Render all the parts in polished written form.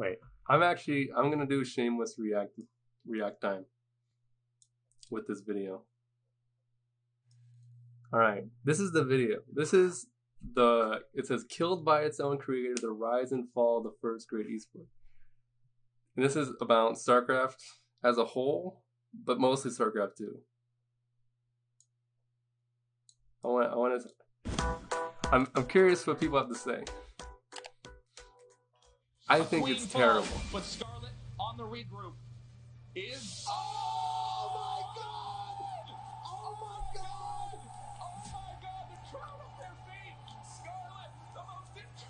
Wait, I'm going to do shameless react time with this video. All right, this is the video. This is the, it says killed by its own creator, the rise and fall of the first great esport. And this is about StarCraft as a whole, but mostly StarCraft 2. I'm curious what people have to say. I think it's terrible. But Scarlet on the regroup is. Oh my God! Oh my God! Oh my God! They're trying off their feet. Scarlet, the most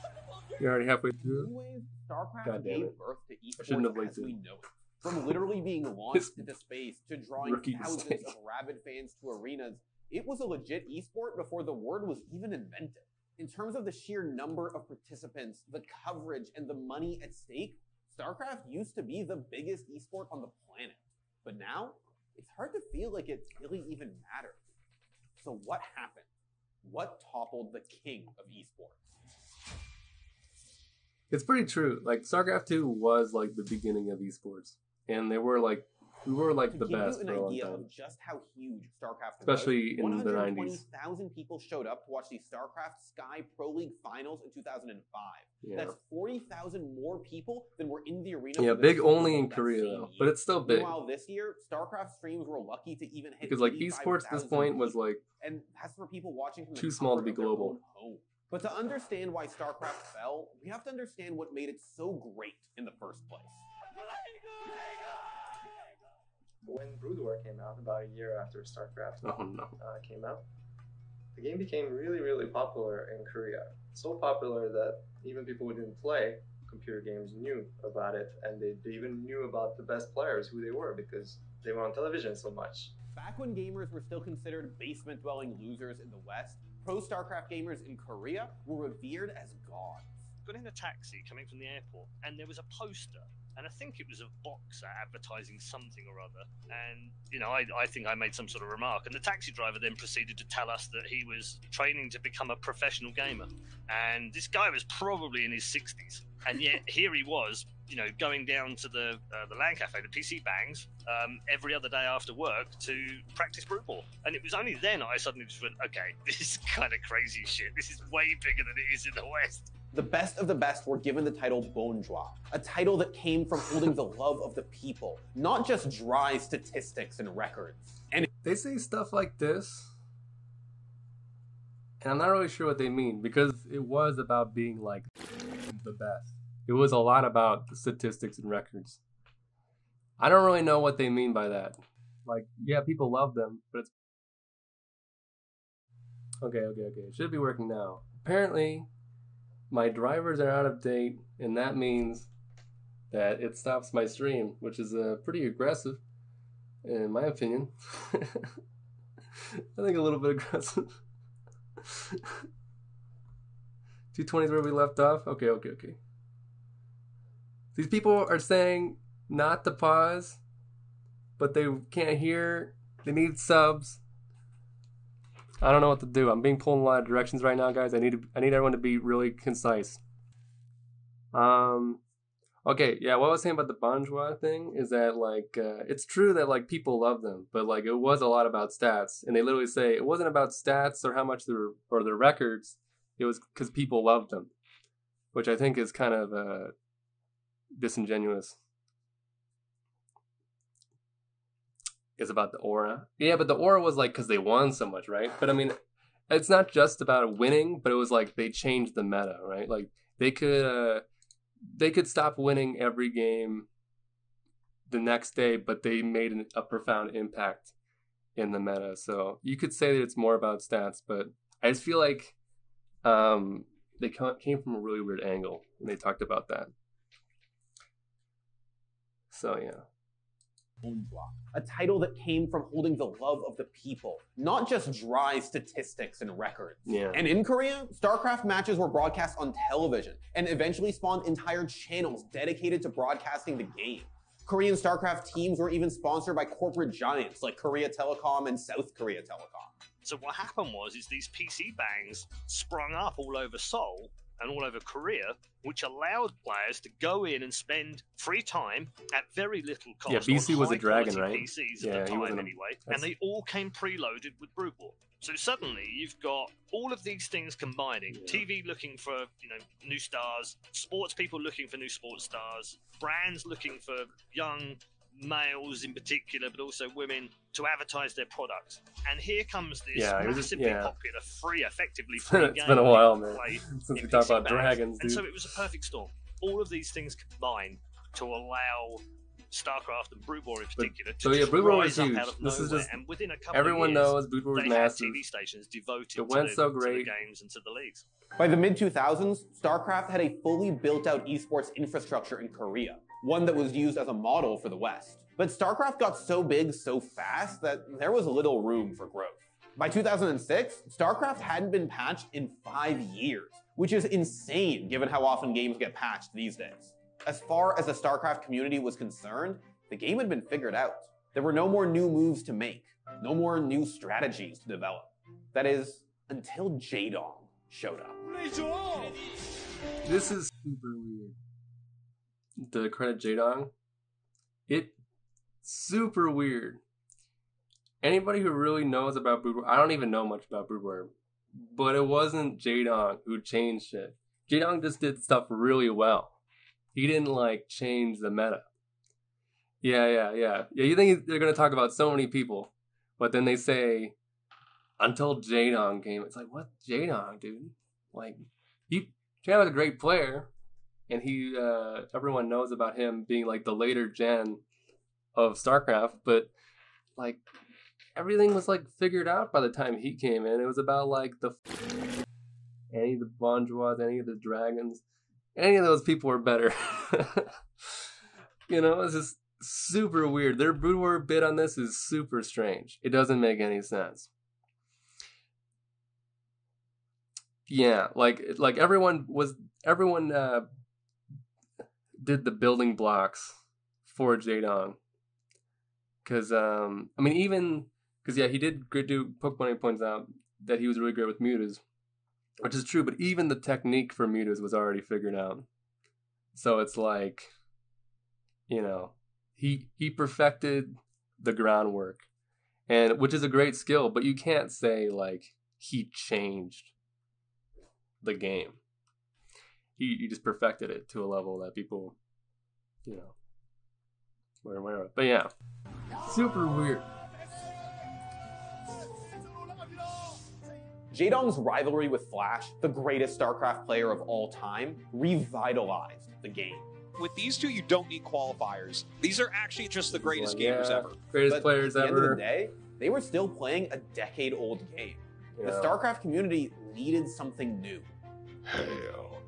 incredible. You're already halfway through. StarCraft gave birth to esports as we know it. From literally being launched into space to drawing thousands of rabid fans to arenas, it was a legit esport before the word was even invented. In terms of the sheer number of participants, the coverage, and the money at stake, StarCraft used to be the biggest esport on the planet. But now, it's hard to feel like it really even matters. So what happened? What toppled the king of esports? It's pretty true. Like, StarCraft 2 was like the beginning of esports. And they were like, we were like the best. To give you an idea of just how huge StarCraft was, especially in the 90s, 120,000 people showed up to watch the StarCraft Sky Pro League Finals in 2005. Yeah. That's 40,000 more people than were in the arena. Yeah, big only in Korea though, but it's still big. Meanwhile, this year, StarCraft streams were lucky to even hit because like esports at this point was like, and that's for people watching from too small to be global. But to understand why StarCraft fell, we have to understand what made it so great in the first place. When Brood War came out, about a year after StarCraft came out, the game became really, really popular in Korea. So popular that even people who didn't play computer games knew about it, and they even knew about the best players, who they were, because they were on television so much. Back when gamers were still considered basement-dwelling losers in the West, pro-StarCraft gamers in Korea were revered as gods. Got in a taxi coming from the airport, and there was a poster. And I think it was a box advertising something or other. And, you know, I think I made some sort of remark. And the taxi driver then proceeded to tell us that he was training to become a professional gamer. And this guy was probably in his 60s. And yet here he was, you know, going down to the LAN cafe, the PC Bangs, every other day after work to practice Brood War. And it was only then I suddenly just went, okay, this is kind of crazy shit. This is way bigger than it is in the West. The best of the best were given the title Bonjwa, a title that came from holding the love of the people, not just dry statistics and records. And they say stuff like this, and I'm not really sure what they mean, because it was about being like the best. It was a lot about the statistics and records. I don't really know what they mean by that. Like, yeah, people love them, but it's... Okay. It should be working now. Apparently, my drivers are out of date, and that means that it stops my stream, which is pretty aggressive, in my opinion. I think a little bit aggressive. 220 is where we left off. Okay. These people are saying not to pause, but they can't hear. They need subs. I don't know what to do. I'm being pulled in a lot of directions right now, guys. I need everyone to be really concise. Okay, yeah, what I was saying about the Bonjwa thing is that, like, it's true that, like, people love them, but, like, it was a lot about stats. And they literally say it wasn't about stats or how much they were, or their records. It was because people loved them, which I think is kind of disingenuous. Is about the aura. Yeah, but the aura was like because they won so much, right? But I mean, it's not just about winning, but it was like they changed the meta, right? Like they could stop winning every game the next day, but they made a profound impact in the meta. So you could say that it's more about stats, but I just feel like they came from a really weird angle when they talked about that. So yeah. A title that came from holding the love of the people, not just dry statistics and records. Yeah. And in Korea, StarCraft matches were broadcast on television and eventually spawned entire channels dedicated to broadcasting the game. Korean StarCraft teams were even sponsored by corporate giants like Korea Telecom and South Korea Telecom. So what happened was, these PC bangs sprung up all over Seoul and all over Korea, which allowed players to go in and spend free time at very little cost. Yeah, BC was a dragon, right? PCs at the time anyway, and they all came preloaded with Brood War. So suddenly you've got all of these things combining. Yeah. TV looking for, you know, new stars, sports people looking for new sports stars, brands looking for young males in particular, but also women, to advertise their products. And here comes this massively popular, free, effectively free game. It's been a while, man, since we talked about dragons, dude. And so it was a perfect storm. All of these things combined to allow StarCraft and Brood War in particular to Brood War was huge. This is just, and within a couple of years, knows Brood War was massive. TV stations devoted to the games and to the leagues. By the mid-2000s, StarCraft had a fully built-out esports infrastructure in Korea, one that was used as a model for the West. But StarCraft got so big so fast that there was little room for growth. By 2006, StarCraft hadn't been patched in 5 years, which is insane given how often games get patched these days. As far as the StarCraft community was concerned, the game had been figured out. There were no more new moves to make, no more new strategies to develop. That is, until Jaedong showed up. This is super weird. The credit Jaedong, it's super weird. Anybody who really knows about Brood War, I don't even know much about Brood War, but it wasn't Jaedong who changed shit. Jaedong just did stuff really well. He didn't, like, change the meta. Yeah, you think they're going to talk about so many people, but then they say, until Jaedong came. It's like, what? Jaedong, dude? Like, Jaedong was a great player, and he, everyone knows about him being, like, the later gen of StarCraft, but, like, everything was, like, figured out by the time he came in. It was about, like, any of the Bonjwas, any of the dragons. Any of those people were better. You know, it's just super weird. Their Brood War bid on this is super strange. It doesn't make any sense. Yeah, like everyone did the building blocks for Jaedong. Because he did do Pokemon points out that he was really great with Mutas. Which is true, but even the technique for Mutas was already figured out. So it's like, you know, he perfected the groundwork, and which is a great skill, but you can't say, like, he changed the game. He just perfected it to a level that people, you know, whatever. But yeah, super weird. Jaedong's rivalry with Flash, the greatest StarCraft player of all time, revitalized the game. With these two, you don't need qualifiers. These are actually just the greatest gamers ever. Greatest players ever. At the end of the day, they were still playing a decade-old game. Yeah. The StarCraft community needed something new. Hell,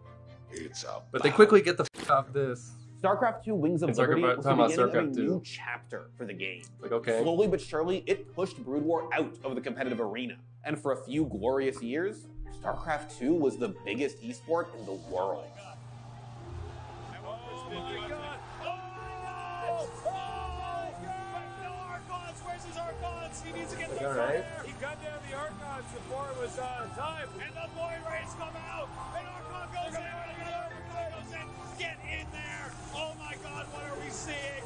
it's up. But they quickly get the f*** off this. StarCraft 2 Wings of Liberty was the beginning of a new chapter for the game. Like, okay. Slowly but surely, it pushed Brood War out of the competitive arena. And for a few glorious years, StarCraft 2 was the biggest esport in the world. Where's his Archons? He needs to get the Archons. He got down the Archons before it was time. And the void rays come out. And Archon goes in. And the Archon goes in. Get in there. Oh my God, what are we seeing?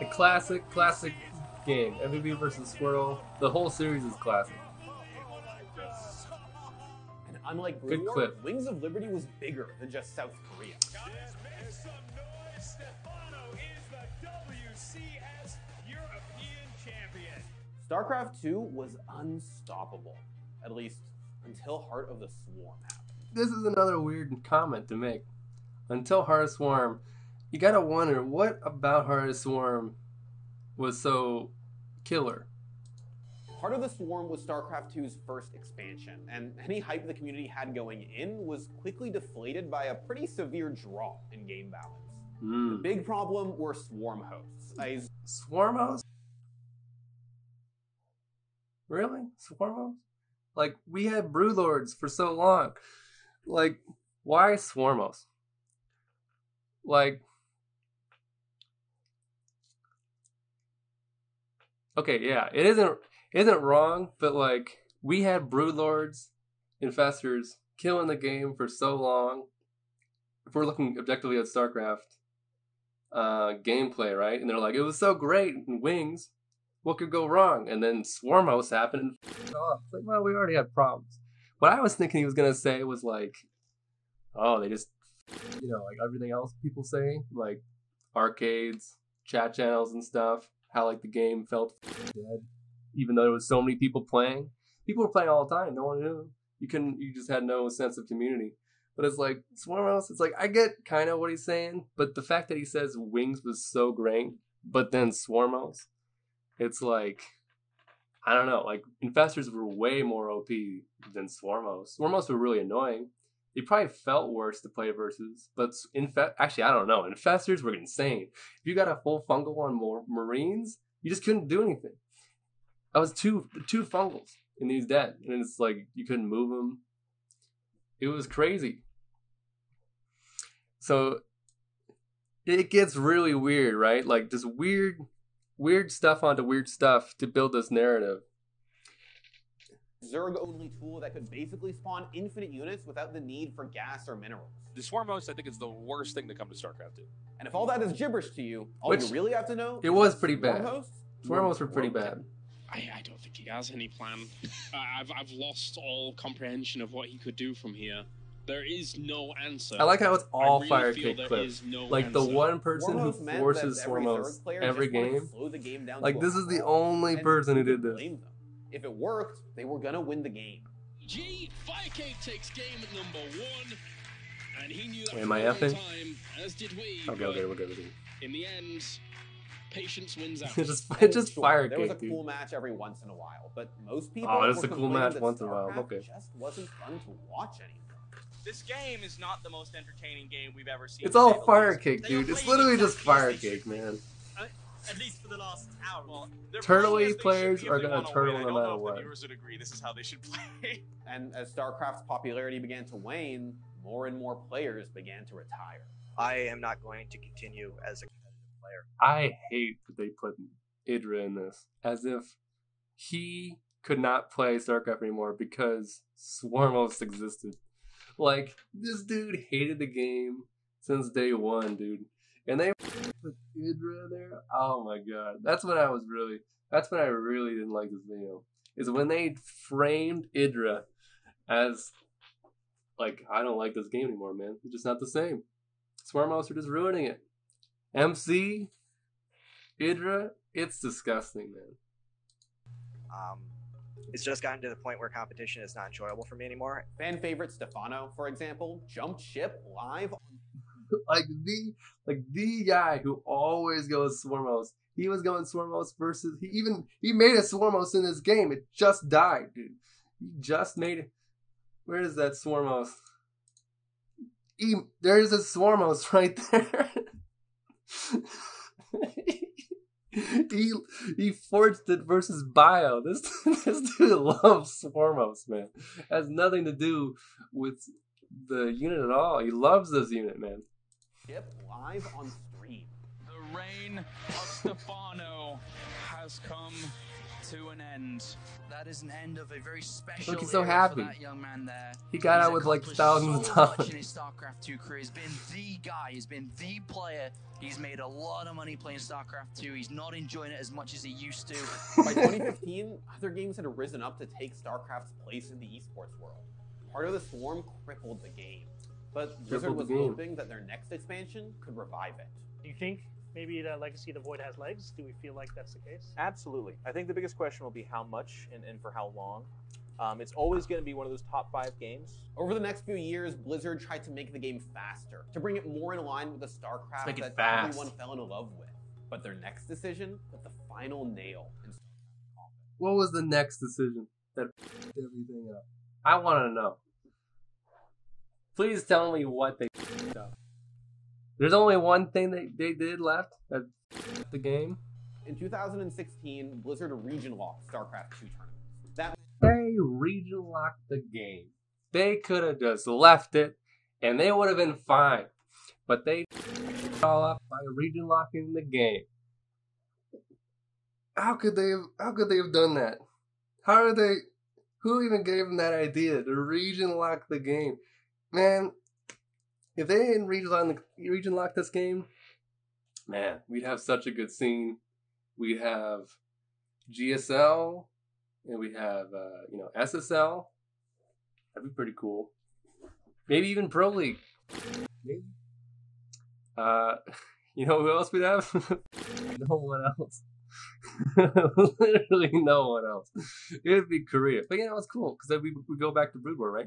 The classic game. MVP versus Squirtle. The whole series is classic. And unlike Brood War, Wings of Liberty was bigger than just South Korea. Guys, make some noise. Stefano is the WCS European champion. StarCraft 2 was unstoppable, at least until Heart of the Swarm happened. This is another weird comment to make. Until Heart of the Swarm. You gotta wonder, what about Heart of the Swarm was so killer? Heart of the Swarm was StarCraft 2's first expansion, and any hype the community had going in was quickly deflated by a pretty severe drop in game balance. Mm. The big problem were Swarm Hosts. Swarm Hosts? Really? Swarm Hosts? Like, we had broodlords for so long. Like, why Swarm Hosts? Like... Okay, yeah, it isn't wrong, but like we had broodlords, infestors killing the game for so long. If we're looking objectively at StarCraft gameplay, right? And they're like, it was so great in Wings. What could go wrong? And then Swarm Host happened and f***ed off. It's like, well, we already had problems. What I was thinking he was going to say was like, oh, they just, you know, like everything else people say, like arcades, chat channels and stuff, how like the game felt dead, even though there was so many people playing. People were playing all the time. No one knew. You just had no sense of community. But it's like, Swarm Host, it's like, I get kind of what he's saying, but the fact that he says Wings was so great, but then Swarm Host, it's like, I don't know, like, infestors were way more OP than Swarm Host. Swarm Hosts were really annoying. It probably felt worse to play versus, but actually, I don't know. Infestors were insane. If you got a full fungal on Marines, you just couldn't do anything. I was two fungals in these dead, and it's like, you couldn't move them. It was crazy. So it gets really weird, right? Like just weird stuff onto weird stuff to build this narrative. Zerg-only tool that could basically spawn infinite units without the need for gas or minerals. The Swarm Host, I think, is the worst thing to come to StarCraft 2. And if all that is gibberish to you, you really have to know... It was pretty bad. Swarm Hosts were pretty bad. I don't think he has any plan. I've lost all comprehension of what he could do from here. There is no answer. I like how it's all really firecake clips. No like answer. The one person who forces Swarm Host every game. Slow the game down like this is the only person who did this. If it worked, they were gonna win the game. Gee, Firecake takes game #1, and he knew that. Am I effing? As did we. Okay, we're good. In the end, patience wins out. It's just Firecake. There was a cool match every once in a while, but most people. Oh, it's a cool match once in a while. Okay. Just wasn't fun to watch anymore. This game is not the most entertaining game we've ever seen. It's all Firecake, dude. It's literally just Firecake, man. At least for the last hour. Well, turtle-y players are going to turtle no matter what. Viewers would agree this is how they should play. And as StarCraft's popularity began to wane, more and more players began to retire. I am not going to continue as a competitive player. I hate that they put Idra in this, as if he could not play StarCraft anymore because Swarm Host existed. Like, this dude hated the game since day one, dude. And they put Idra there. Oh my god, that's when I really didn't like this video. Is when they framed Idra as like, I don't like this game anymore, man. It's just not the same. Swarm Hosts are just ruining it. MC, Idra, it's disgusting, man. It's just gotten to the point where competition is not enjoyable for me anymore. Fan favorite Stefano, for example, jumped ship live on. Like the guy who always goes Swarm Host. He was going Swarm Host versus he made a Swarm Host in this game. It just died, dude. He just made it. Where is that Swarm Host? There's a Swarm Host right there. he forged it versus bio. This dude loves Swarm Host, man. It has nothing to do with the unit at all. He loves this unit, man. Chip live on stream. The reign of Stefano has come to an end. That is an end of a very special. Look, he's so happy. That young man there. He got out with like thousands of dollars. In his StarCraft 2 career, he's been the guy. He's been the player. He's made a lot of money playing StarCraft 2. He's not enjoying it as much as he used to. By 2015, other games had risen up to take StarCraft's place in the esports world. Part of the Swarm crippled the game. But Blizzard was hoping that their next expansion could revive it. Do you think maybe that Legacy of the Void has legs? Do we feel like that's the case? Absolutely. I think the biggest question will be how much and for how long. It's always going to be one of those top 5 games. Over the next few years, Blizzard tried to make the game faster, to bring it more in line with the StarCraft that everyone fell in love with. But their next decision put the final nail in StarCraft's coffin. What was the next decision that f***ed everything up? I want to know. Please tell me what they did. There's only one thing they did left that the game. In 2016, Blizzard region locked StarCraft 2 tournaments. They region locked the game. They could have just left it, and they would have been fine. But they all up by region locking the game. How could they have done that? How are they? Who even gave them that idea to region lock the game? Man, if they didn't region lock this game, man, we'd have such a good scene. We'd have GSL and we have SSL. That'd be pretty cool. Maybe even Pro League. Maybe. You know who else we'd have? No one else. Literally no one else. It'd be Korea. But you know, it's cool because then we go back to Brood War, right?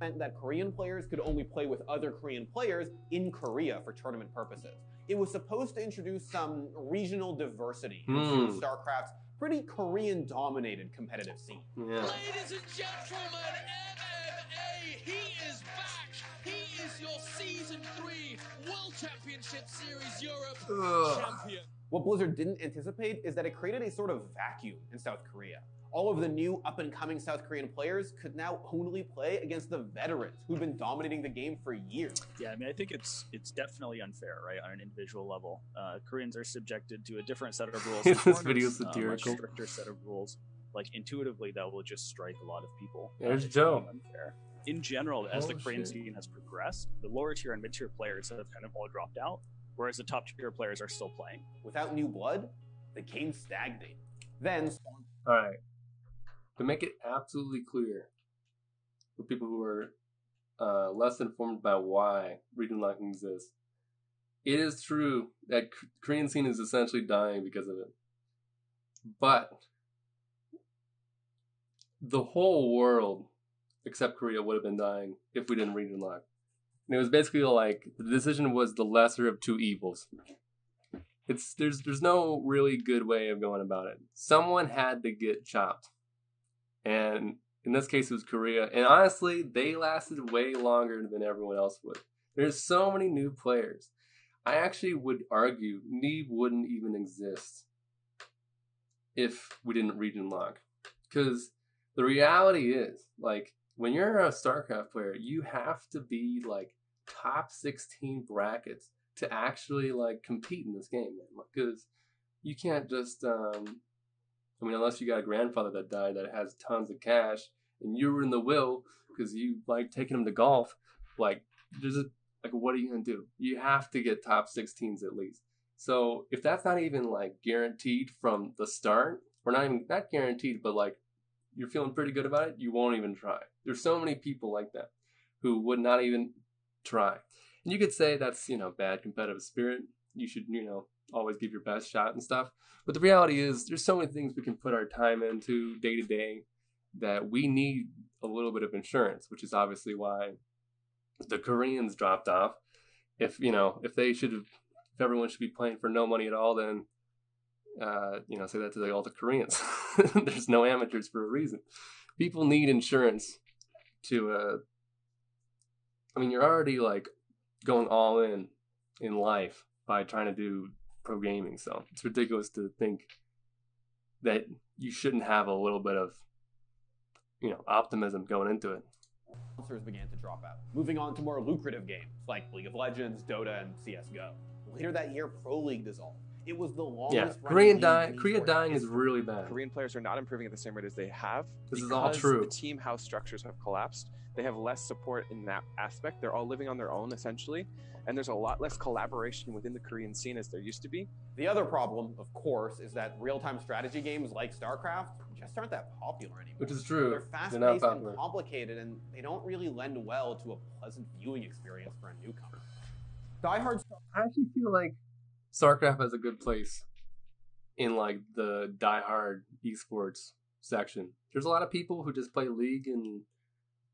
Meant that Korean players could only play with other Korean players in Korea for tournament purposes. It was supposed to introduce some regional diversity into StarCraft's pretty Korean-dominated competitive scene. Yeah. Ladies and gentlemen, MMA, he is back. He is your Season 3 World Championship Series Europe champion. What Blizzard didn't anticipate is that it created a sort of vacuum in South Korea. All of the new up-and-coming South Korean players could now only play against the veterans who've been dominating the game for years. Yeah, I mean, I think it's definitely unfair, right, on an individual level. Koreans are subjected to a different set of rules. This video is satirical. A much stricter set of rules. Like, intuitively, that will just strike a lot of people. There's Joe. Unfair. In general, as the Korean scene has progressed, the lower-tier and mid-tier players have kind of all dropped out, whereas the top-tier players are still playing. Without new blood, the game stagnated. Then... All right. To make it absolutely clear for people who are less informed about why region locking exists, it is true that Korean scene is essentially dying because of it. But the whole world, except Korea, would have been dying if we didn't region lock. And it was basically like the decision was the lesser of two evils. There's no really good way of going about it. Someone had to get chopped. And in this case, it was Korea. And honestly, they lasted way longer than everyone else would. There's so many new players. I actually would argue Neeb wouldn't even exist if we didn't region lock. Because the reality is, like, when you're a StarCraft player, you have to be, like, top 16 brackets to actually, like, compete in this game, man. Because you can't just... I mean, unless you got a grandfather that died that has tons of cash and you were in the will because you like taking him to golf, like, there's a, like, what are you going to do? You have to get top 16s at least. So if that's not even like guaranteed from the start, or not guaranteed, but like you're feeling pretty good about it, you won't even try. There's so many people like that who would not even try. And you could say that's, you know, bad competitive spirit. You should, you know, always give your best shot and stuff. But the reality is there's so many things we can put our time into day to day that we need a little bit of insurance, which is obviously why the Koreans dropped off. If everyone should be playing for no money at all, then, say that to all the Koreans. There's no amateurs for a reason. People need insurance to, you're already like going all in life by trying to do pro gaming, so it's ridiculous to think that you shouldn't have a little bit of, you know, optimism going into it. Sponsors began to drop out, moving on to more lucrative games like League of Legends, Dota, and CSGO. Later that year, Pro League dissolved. It was the longest. Yeah, Korea dying is really bad. Korean players are not improving at the same rate as they have. This is all true. The team house structures have collapsed. They have less support in that aspect. They're all living on their own, essentially. And there's a lot less collaboration within the Korean scene as there used to be. The other problem, of course, is that real-time strategy games like StarCraft just aren't that popular anymore. Which is true. They're fast-paced and complicated, and they don't really lend well to a pleasant viewing experience for a newcomer. I actually feel like StarCraft has a good place in, like, the die-hard esports section. There's a lot of people who just play League and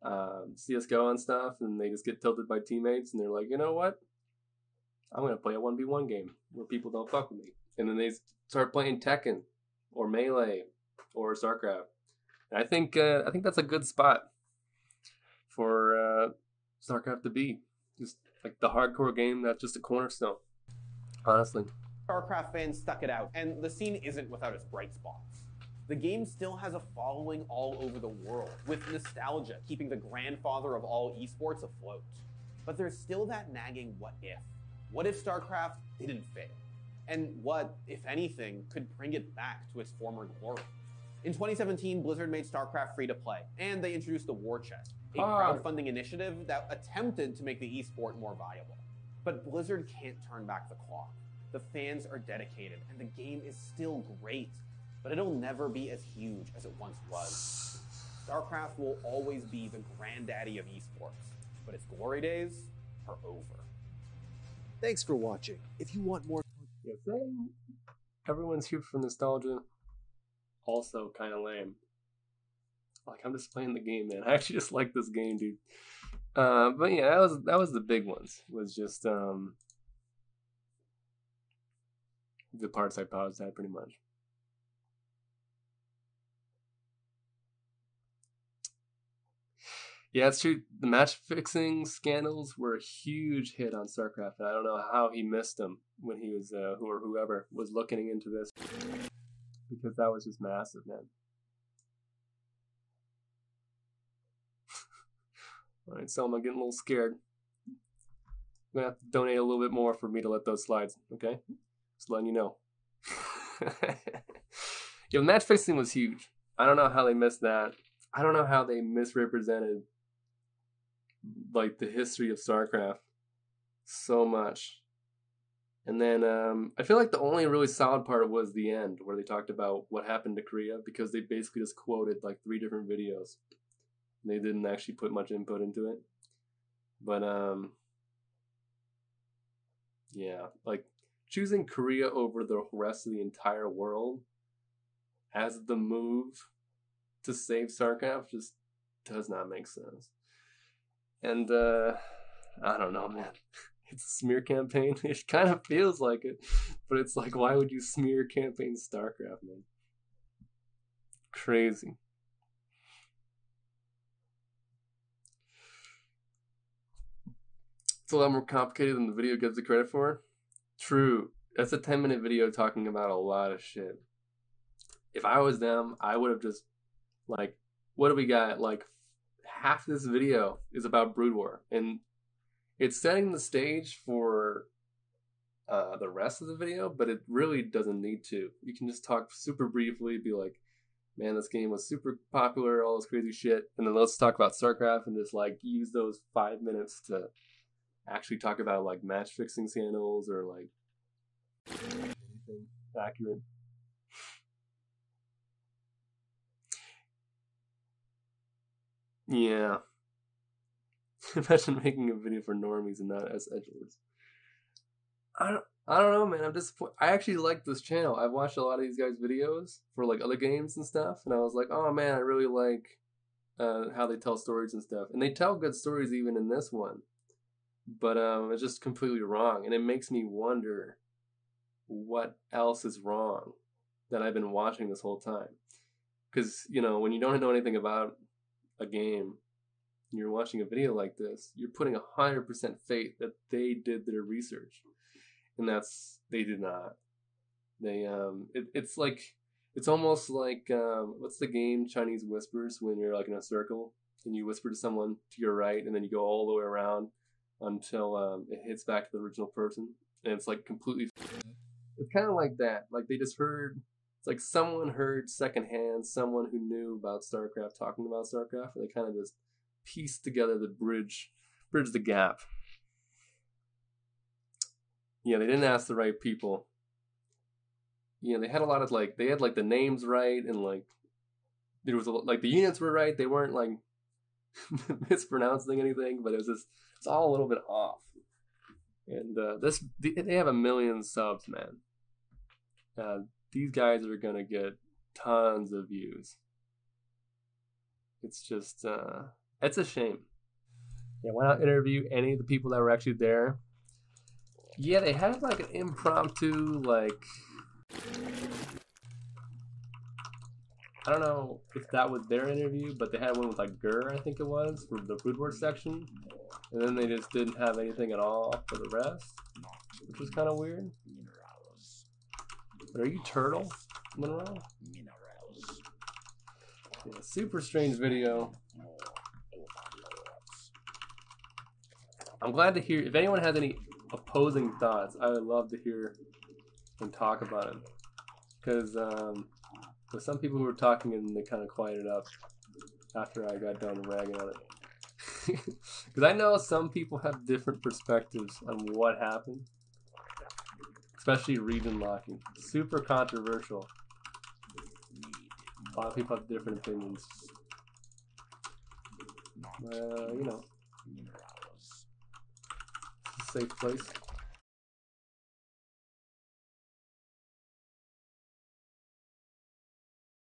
CSGO and stuff, and they just get tilted by teammates, and they're like, you know what? I'm going to play a 1v1 game where people don't fuck with me. And then they start playing Tekken or Melee or StarCraft. And I think that's a good spot for StarCraft to be. Just like the hardcore game that's just a cornerstone, honestly. StarCraft fans stuck it out, and the scene isn't without its bright spots. The game still has a following all over the world, with nostalgia keeping the grandfather of all esports afloat. But there's still that nagging what if. What if StarCraft didn't fail? and what, if anything, could bring it back to its former glory. In 2017, Blizzard made StarCraft free-to-play, and they introduced the War Chest, a crowdfunding initiative that attempted to make the esport more viable. But Blizzard can't turn back the clock. The fans are dedicated, and the game is still great, but it'll never be as huge as it once was. StarCraft will always be the granddaddy of esports, but its glory days are over. Thanks for watching. If you want more... Everyone's here for nostalgia. Also kind of lame. Like, I'm just playing the game, man. I actually just like this game, dude. But yeah, that was the big ones. It was just the parts I paused at pretty much. Yeah, it's true. The match fixing scandals were a huge hit on StarCraft, and I don't know how he missed them when he was whoever was looking into this, because that was just massive, man. All right, Selma, getting a little scared. I'm gonna have to donate a little bit more for me to let those slides. Okay, just letting you know. Yeah, match fixing was huge. I don't know how they missed that. I don't know how they misrepresented, like, the history of StarCraft so much. And then I feel like the only really solid part was the end, where they talked about what happened to Korea, because they basically just quoted like 3 different videos. They didn't actually put much input into it. But yeah, like choosing Korea over the rest of the entire world as the move to save StarCraft just does not make sense. And I don't know, man. It's a smear campaign. It kind of feels like it, but it's like, why would you smear campaign StarCraft, man? Crazy. It's a lot more complicated than the video gives it credit for. True. That's a 10-minute video talking about a lot of shit. If I was them, I would have just, like, what do we got? Like, half this video is about Brood War, and it's setting the stage for the rest of the video, but it really doesn't need to. You can just talk super briefly, be like, man, this game was super popular, all this crazy shit, and then let's talk about StarCraft, and just, like, use those 5 minutes to actually talk about, like, match fixing scandals or, like, anything accurate. Yeah. Imagine making a video for normies and not as edgelords. I don't know, man. I'm disappointed. I actually like this channel. I've watched a lot of these guys' videos for, like, other games and stuff, and I was like, oh man, I really like how they tell stories and stuff. And they tell good stories even in this one. But it's just completely wrong, and it makes me wonder what else is wrong that I've been watching this whole time. Because, you know, when you don't know anything about a game, and you're watching a video like this, you're putting 100% faith that they did their research, and they did not. They it's like, it's almost like what's the game Chinese Whispers, when you're like in a circle and you whisper to someone to your right, and then you go all the way around until it hits back to the original person, and it's like completely. It's kind of like that. Like, they just heard. It's like someone heard secondhand, someone who knew about StarCraft talking about StarCraft, and they kind of just piece together the bridge the gap. Yeah, they didn't ask the right people. Yeah, they had a lot of, like, they had, like, the names right, and, like, there was a, like, the units were right. They weren't, like, mispronouncing anything, but it was just, it's all a little bit off. And they have 1 million subs, man. These guys are gonna get tons of views. It's just it's a shame. Yeah, why not interview any of the people that were actually there? Yeah, they had like an impromptu, like, I don't know if that was their interview, but they had one with like Gurr, I think it was, for the Brood War section. And then they just didn't have anything at all for the rest, which was kind of weird. But are you Turtle Monroe? Yeah, super strange video. I'm glad to hear, if anyone has any opposing thoughts, I would love to hear and talk about it, because with some people who were talking and they kind of quieted up after I got done ragging on it, because I know some people have different perspectives on what happened, especially region locking. Super controversial. A lot of people have different opinions. You know, it's a safe place.